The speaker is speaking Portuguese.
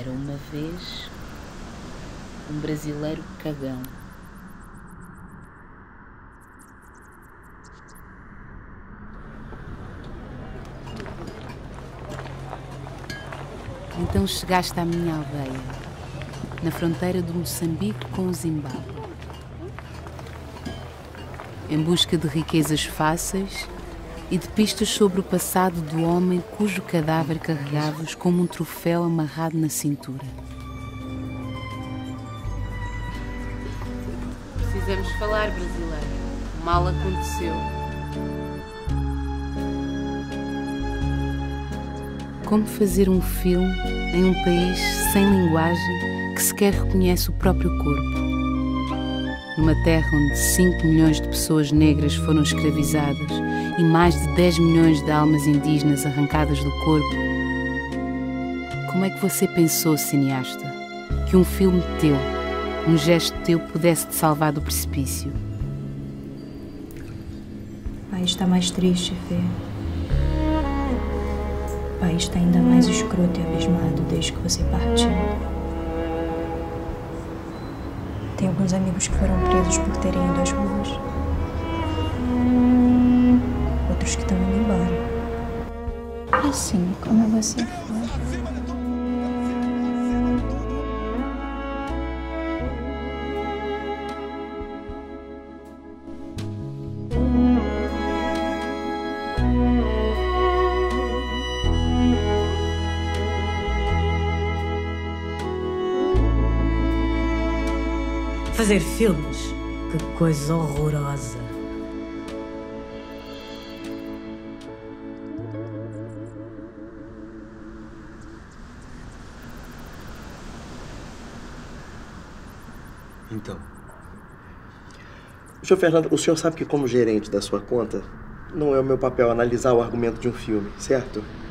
Era uma vez um brasileiro cagão. Então chegaste à minha aldeia, na fronteira do Moçambique com o Zimbábue, em busca de riquezas fáceis e de pistas sobre o passado do homem cujo cadáver carregavas como um troféu amarrado na cintura. Precisamos falar, brasileiro. Mal aconteceu. Como fazer um filme em um país sem linguagem que sequer reconhece o próprio corpo? Numa terra onde 5 milhões de pessoas negras foram escravizadas e mais de 10 milhões de almas indígenas arrancadas do corpo. Como é que você pensou, cineasta, que um filme teu, um gesto teu, pudesse te salvar do precipício? O país está mais triste, Fê. O país está ainda mais escroto e abismado desde que você partiu. Tem alguns amigos que foram presos por terem ido às ruas. Outros que estão indo embora. Assim como você foi. Fazer filmes? Que coisa horrorosa. Então. Sr. Fernando, o senhor sabe que como gerente da sua conta, não é o meu papel analisar o argumento de um filme, certo?